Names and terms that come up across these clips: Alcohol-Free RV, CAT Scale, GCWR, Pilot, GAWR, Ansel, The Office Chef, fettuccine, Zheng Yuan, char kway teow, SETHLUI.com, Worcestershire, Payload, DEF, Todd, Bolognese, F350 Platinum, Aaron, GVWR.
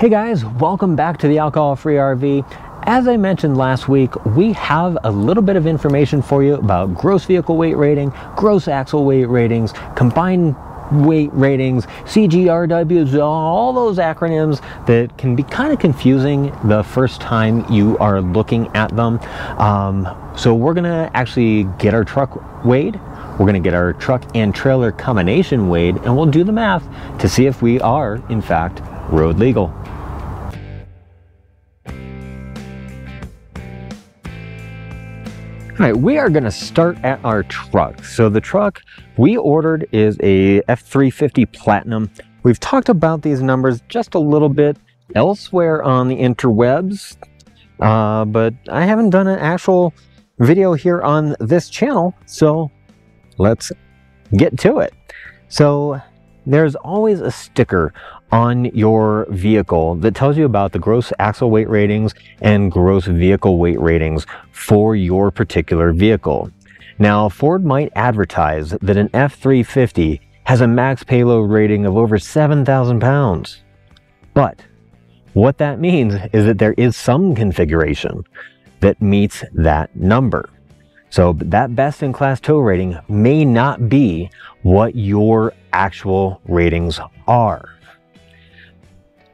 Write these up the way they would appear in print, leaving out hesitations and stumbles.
Hey guys, welcome back to the Alcohol-Free RV. As I mentioned last week, we have a little bit of information for you about gross vehicle weight rating, gross axle weight ratings, combined weight ratings, CGRWs, all those acronyms that can be kind of confusing the first time you are looking at them. So we're gonna actually get our truck weighed, we're gonna get our truck and trailer combination weighed, and we'll do the math to see if we are, in fact, road legal. All right, we are gonna start at our truck. So the truck we ordered is a F350 Platinum. We've talked about these numbers just a little bit elsewhere on the interwebs, but I haven't done an actual video here on this channel, so let's get to it. So there's always a sticker on your vehicle that tells you about the gross axle weight ratings and gross vehicle weight ratings for your particular vehicle. Now, Ford might advertise that an F350 has a max payload rating of over 7,000 pounds, but what that means is that there is some configuration that meets that number. So that best-in-class tow rating may not be what your actual ratings are.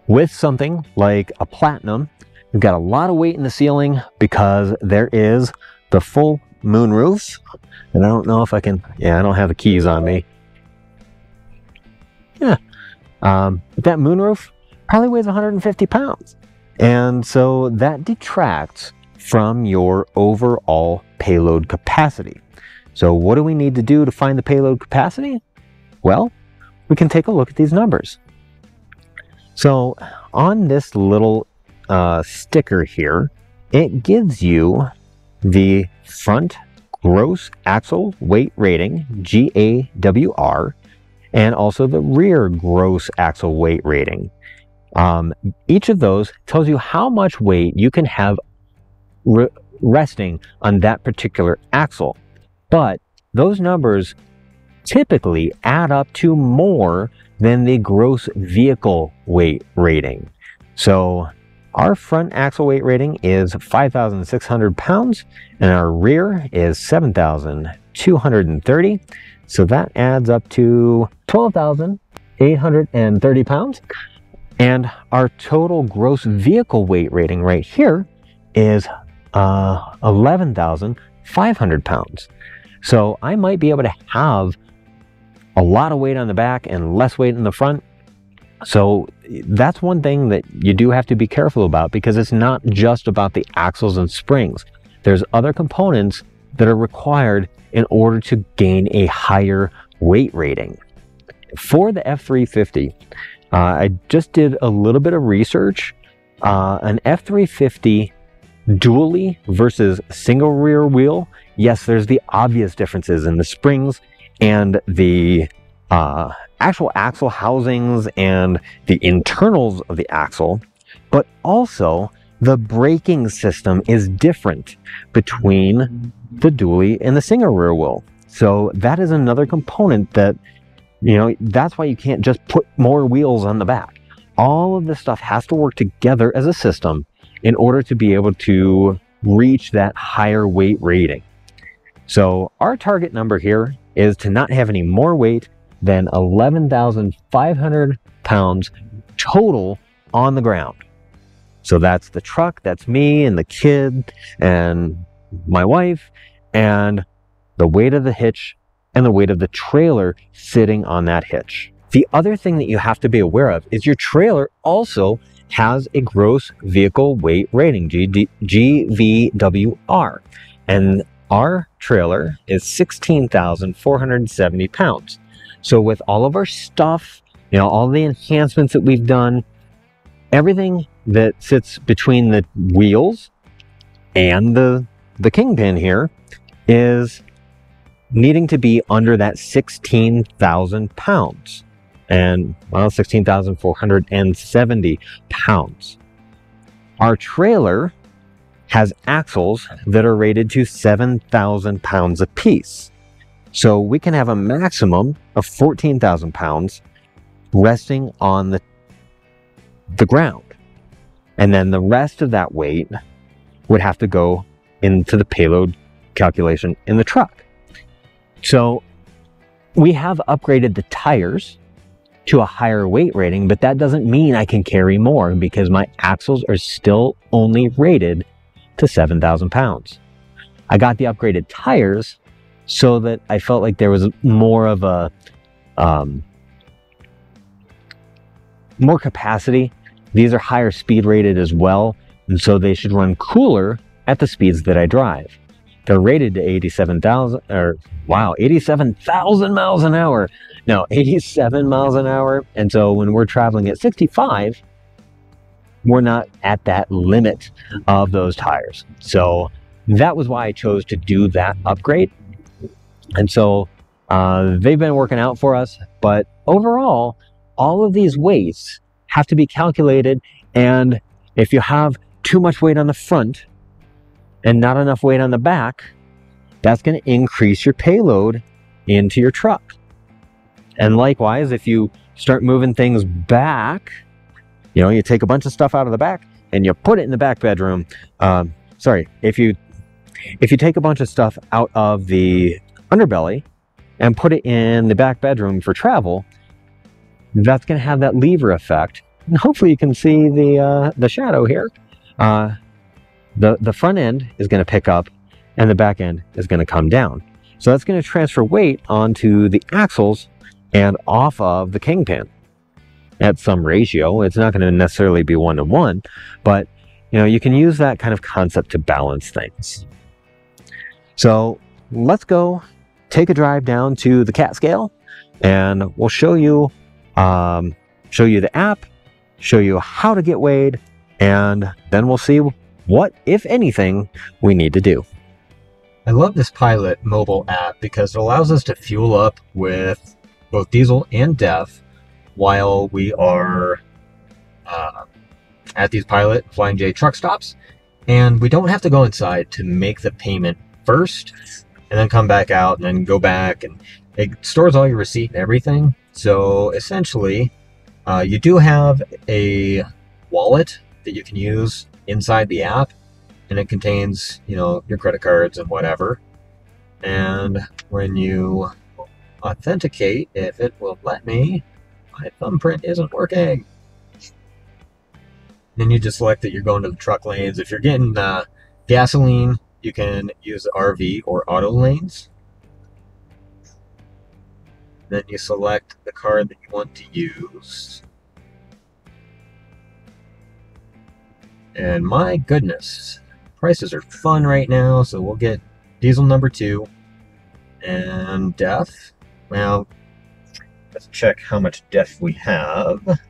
With something like a Platinum, you've got a lot of weight in the ceiling because there is the full moon roof. And I don't know if I can, yeah, I don't have the keys on me. Yeah, that moon roof probably weighs 150 pounds. And so that detracts from your overall payload capacity. So what do we need to do to find the payload capacity? Well, we can take a look at these numbers. So on this little sticker here, it gives you the front gross axle weight rating, GAWR, and also the rear gross axle weight rating. Each of those tells you how much weight you can have resting on that particular axle. But those numbers typically add up to more than the gross vehicle weight rating. So our front axle weight rating is 5,600 pounds and our rear is 7,230. So that adds up to 12,830 pounds. And our total gross vehicle weight rating right here is 11,500 pounds. So I might be able to have a lot of weight on the back and less weight in the front. So that's one thing that you do have to be careful about, because it's not just about the axles and springs. There's other components that are required in order to gain a higher weight rating. For the F350, I just did a little bit of research. An F350 dually versus single rear wheel, yes, there's the obvious differences in the springs and the actual axle housings and the internals of the axle, but also the braking system is different between the dually and the single rear wheel. So that is another component that, you know, that's why you can't just put more wheels on the back. All of this stuff has to work together as a system in order to be able to reach that higher weight rating. So our target number here is to not have any more weight than 11,500 pounds total on the ground. So that's the truck, that's me and the kid and my wife, and the weight of the hitch and the weight of the trailer sitting on that hitch. The other thing that you have to be aware of is your trailer also has a gross vehicle weight rating, GVWR, and our trailer is 16,470 pounds. So with all of our stuff, you know, all the enhancements that we've done, everything that sits between the wheels and the kingpin here is needing to be under that 16,000 pounds. And well, 16,470 pounds. Our trailer has axles that are rated to 7,000 pounds apiece. So we can have a maximum of 14,000 pounds resting on the ground. And then the rest of that weight would have to go into the payload calculation in the truck. So we have upgraded the tires to a higher weight rating, but that doesn't mean I can carry more because my axles are still only rated to 7,000 pounds. I got the upgraded tires so that I felt like there was more of a, more capacity. These are higher speed rated as well, and so they should run cooler at the speeds that I drive. They're rated to 87,000, or wow, 87,000 miles an hour. No, 87 miles an hour. And so when we're traveling at 65, we're not at that limit of those tires. So that was why I chose to do that upgrade. And so they've been working out for us, but overall, all of these weights have to be calculated. And if you have too much weight on the front and not enough weight on the back, that's going to increase your payload into your truck. And likewise, if you start moving things back, you know, you take a bunch of stuff out of the back and you put it in the back bedroom. Sorry, if you take a bunch of stuff out of the underbelly and put it in the back bedroom for travel, that's going to have that lever effect. And hopefully you can see the shadow here. The front end is going to pick up and the back end is going to come down. So that's going to transfer weight onto the axles and off of the kingpin at some ratio. It's not going to necessarily be 1-to-1, but you know, you can use that kind of concept to balance things. So let's go take a drive down to the CAT Scale and we'll show you the app, show you how to get weighed, and then we'll see what, if anything, we need to do. I love this Pilot mobile app because it allows us to fuel up with both diesel and DEF while we are at these Pilot Flying J truck stops. And we don't have to go inside to make the payment first and then come back out and then go back. And it stores all your receipt and everything. So essentially, you do have a wallet that you can use inside the app, and it contains, you know, your credit cards and whatever. And when you authenticate, if it will let me, my thumbprint isn't working. Then you just select that you're going to the truck lanes. If you're getting gasoline, you can use the RV or auto lanes. Then you select the card that you want to use. And my goodness, prices are fun right now, so we'll get diesel number 2 and DEF. Well, let's check how much DEF we have.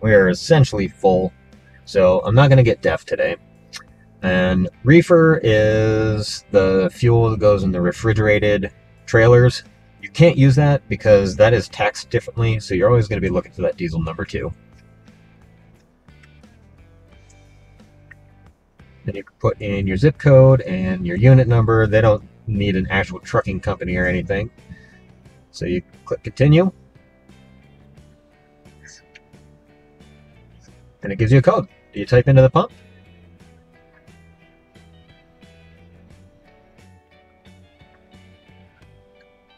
We are essentially full, so I'm not going to get DEF today. And reefer is the fuel that goes in the refrigerated trailers. You can't use that because that is taxed differently, so you're always going to be looking for that diesel number 2. Then you can put in your zip code and your unit number. They don't need an actual trucking company or anything. So you click continue. And it gives you a code. Do you type into the pump?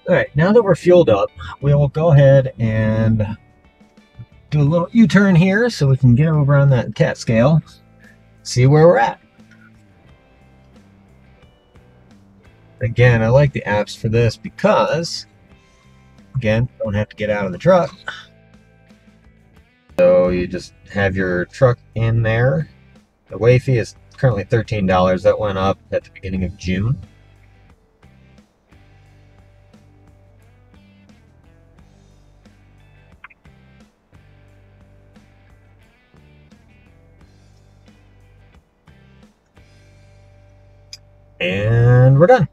Alright, now that we're fueled up, we will go ahead and do a little U-turn here so we can get over on that CAT Scale, see where we're at. Again, I like the apps for this because, again, don't have to get out of the truck. So you just have your truck in there. The weigh fee is currently $13. That went up at the beginning of June. And we're done.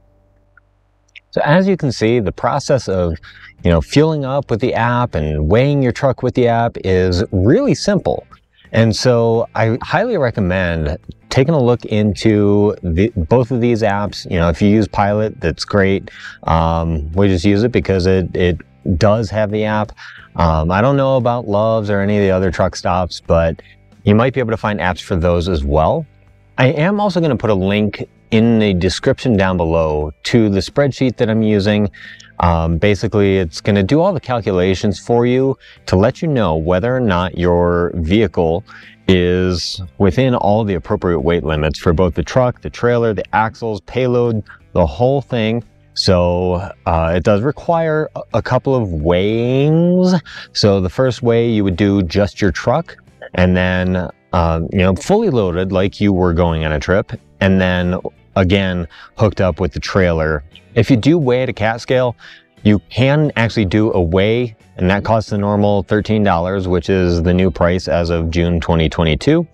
So as you can see, the process of, you know, fueling up with the app and weighing your truck with the app is really simple. And so I highly recommend taking a look into both of these apps. You know, if you use Pilot, that's great. We just use it because it does have the app. I don't know about Love's or any of the other truck stops, but you might be able to find apps for those as well. I am also going to put a link in the description down below to the spreadsheet that I'm using. Basically, it's going to do all the calculations for you to let you know whether or not your vehicle is within all the appropriate weight limits for both the truck, the trailer, the axles, payload, the whole thing. So it does require a couple of weighings. So the first weigh you would do just your truck, and then you know, fully loaded like you were going on a trip, and then again hooked up with the trailer. If you do weigh at a CAT scale, you can actually do a weigh, and that costs the normal $13, which is the new price as of June 2022.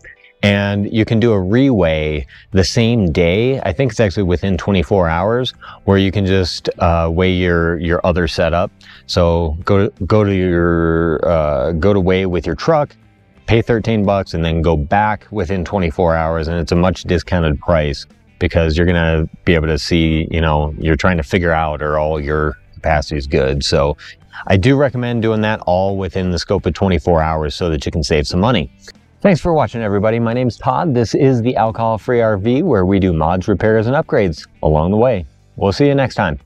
And you can do a re-weigh the same day. I think it's actually within 24 hours, where you can just weigh your other setup. So go to weigh with your truck, pay 13 bucks, and then go back within 24 hours. And it's a much discounted price, because you're gonna be able to see, you know, you're trying to figure out are all your capacities good. So I do recommend doing that all within the scope of 24 hours so that you can save some money. Thanks for watching, everybody. My name's Todd. This is the Alcohol-Free RV, where we do mods, repairs, and upgrades along the way. We'll see you next time.